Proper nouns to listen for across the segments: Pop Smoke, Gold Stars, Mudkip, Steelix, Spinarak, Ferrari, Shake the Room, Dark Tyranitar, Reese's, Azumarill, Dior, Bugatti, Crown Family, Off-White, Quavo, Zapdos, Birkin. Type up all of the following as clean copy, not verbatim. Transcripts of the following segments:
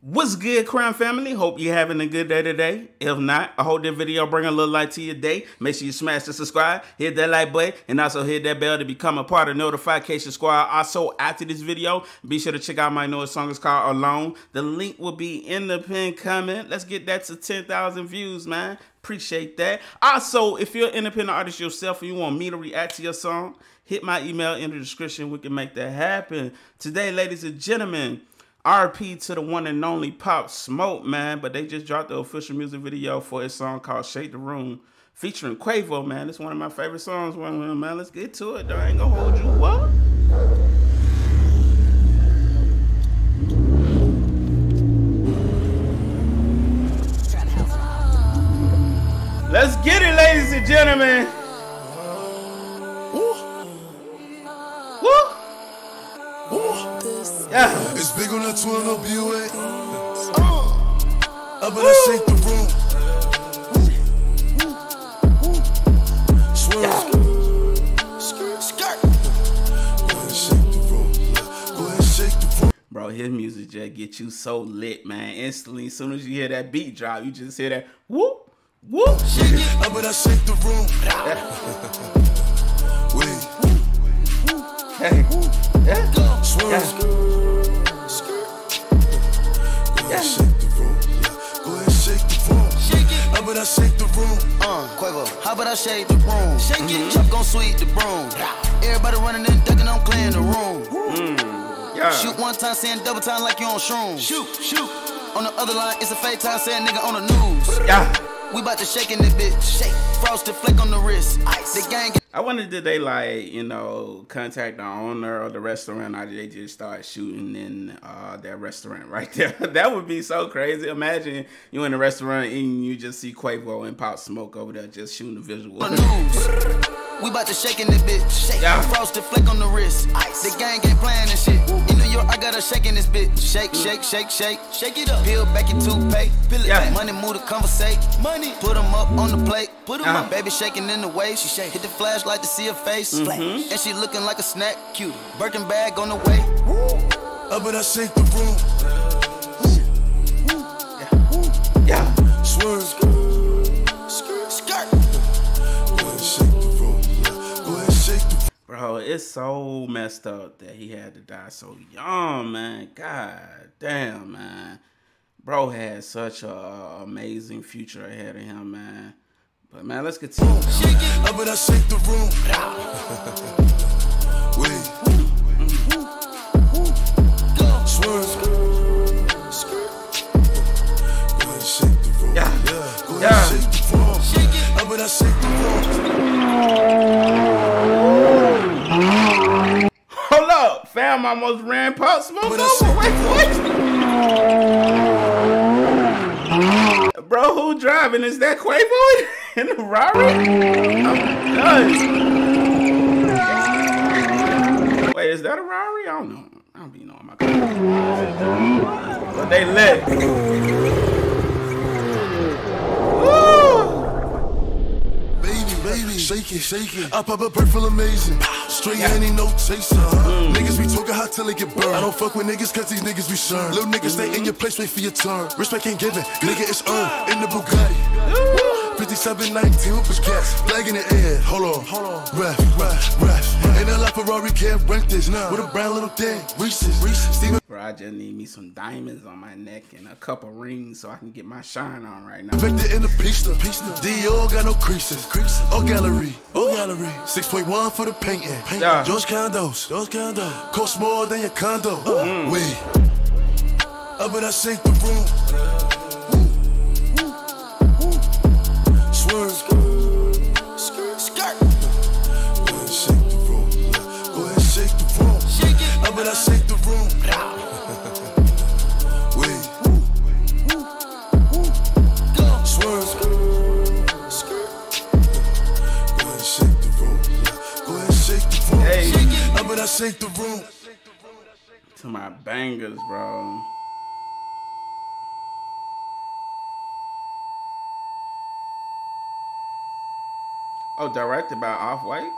What's good, Crown Family? Hope you're having a good day today. If not, I hope this video bring a little light to your day. Make sure you smash the subscribe, hit that like button, and also hit that bell to become a part of Notification Squad. Also, after this video, be sure to check out my newest song. It's called Alone. The link will be in the pinned comment. Let's get that to 10,000 views, man. Appreciate that. Also, if you're an independent artist yourself and you want me to react to your song, hit my email in the description. We can make that happen. Today, ladies and gentlemen, RP to the one and only Pop Smoke, man. But they just dropped the official music video for his song called Shake the Room, featuring Quavo, man. It's one of my favorite songs, man. Let's get to it, though. I ain't gonna hold you up. Let's get it, ladies and gentlemen. Yeah. It's big on the twin, no B.U.A. Up and I shake the room. Swerve. Yeah. Skirt, skirt. Go ahead and shake the room. Go ahead and shake the room. Bro, his music just get you so lit, man. Instantly, as soon as you hear that beat drop, you just hear that whoop, whoop. Up and I shake the room. Hey. Yeah. Swerve. I shake the room, Quavo. How about I shake the room? Shake it, chop gon' sweep the broom. Everybody running in, ducking, I'm clearing the room. Yeah. Shoot one time, saying double time like you on shrooms. Shoot, shoot. On the other line, it's a fake time, saying nigga on the news. Yeah. We about to shake in this bitch. Shake, frosted flick on the wrist. Ice. The gang. I wonder did they, like, you know, contact the owner of the restaurant, or they just start shooting in that restaurant right there? That would be so crazy. Imagine you in a restaurant and you just see Quavo and Pop Smoke over there just shooting a visual. We about to shake in this bitch. Shake, yeah. Frosted flick on the wrist. Ice. The gang ain't playing and shit. Woo. In New York, I got a shake in this bitch. Shake, shake, shake, shake. Shake it up. Peel back your toothpaste. Peel it back. Money move to conversate. Money. Put them up on the plate. Put them up. Baby shaking in the waist. She shake. Hit the flashlight to see her face. And she looking like a snack. Cute. Birkin bag on the way. Up and I shake the room. Yeah. Yeah. Swerve. Bro, it's so messed up that he had to die so young, man. God damn, man. Bro had such an amazing future ahead of him, man. But, man, let's continue. Shake it up and I shake the room. Go. Swerve. Skirt. Go and shake the room. Yeah. Go and shake the room. Shake it up and I shake the room. Fam, I almost ran Pop Smoke over. Wait. Bro, who driving? Is that Quavo in the Ferrari? I'm done. Wait, is that a Ferrari? I don't know. I don't be knowing my car. But they lit. Baby, baby, shake it, shake it. I pop a bird full amazing. Straight handy, no chaser. Niggas be talking hot till they get burned. I don't fuck with niggas cause these niggas be sure. Little niggas stay in your place, wait for your turn. Respect ain't given, nigga it's earned. In the Bugatti 5719 hoopers cats. Flag in the air, hold on, hold on. Ref. Ain't a lot Ferrari can't rent this. With a brown little thing, Reese's. Steven. Bro, I just need me some diamonds on my neck and a couple rings so I can get my shine on right now. Victor in the pista. Dior got no creases. Oh gallery. 6.1 for the painting. Yeah. Those condos cost more than your condo. Up and I shake the room. Swerve. Skirt. Go ahead and shake the room. Go ahead and shake the room. Shake it. Up and I shake the room. Go. Swerve. Skirt. Go ahead and shake the room. Go ahead and shake the room. Hey. Up and I shake the room. To my bangers, bro. Oh, directed by Off-White?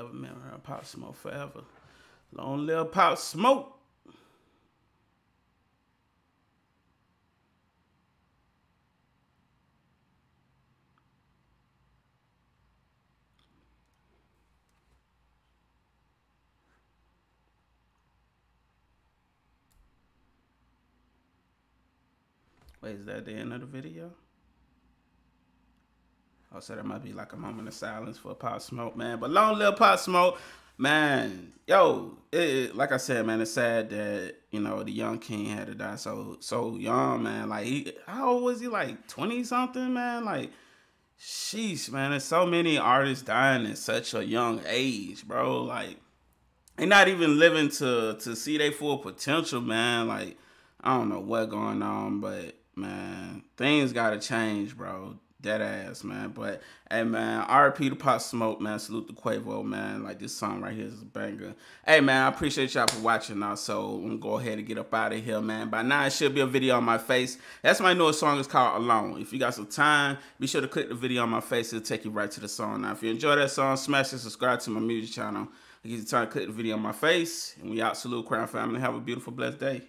love and remember her. Pop Smoke forever. Long live Pop Smoke. Wait, is that the end of the video? Oh, so there might be like a moment of silence for Pop Smoke, man. But long live Pop Smoke, man. Yo, like I said, man, it's sad that, you know, the young king had to die so young, man. Like, how old was he? Like 20-something, man? Like, sheesh, man. There's so many artists dying at such a young age, bro. Like, they're not even living to see their full potential, man. Like, I don't know what's going on, but, man, things gotta change, bro. Dead ass, man. But, hey, man, R.I.P. to Pop Smoke, man. Salute to Quavo, man. Like, this song right here is a banger. Hey, man, I appreciate y'all for watching now. So, I'm gonna go ahead and get up out of here, man. By now, it should be a video on my face. That's my newest song. It's called Alone. If you got some time, be sure to click the video on my face. It'll take you right to the song. Now, if you enjoy that song, smash and subscribe to my music channel. I'll give you time to click the video on my face. And we out. Salute Crown Family. Have a beautiful, blessed day.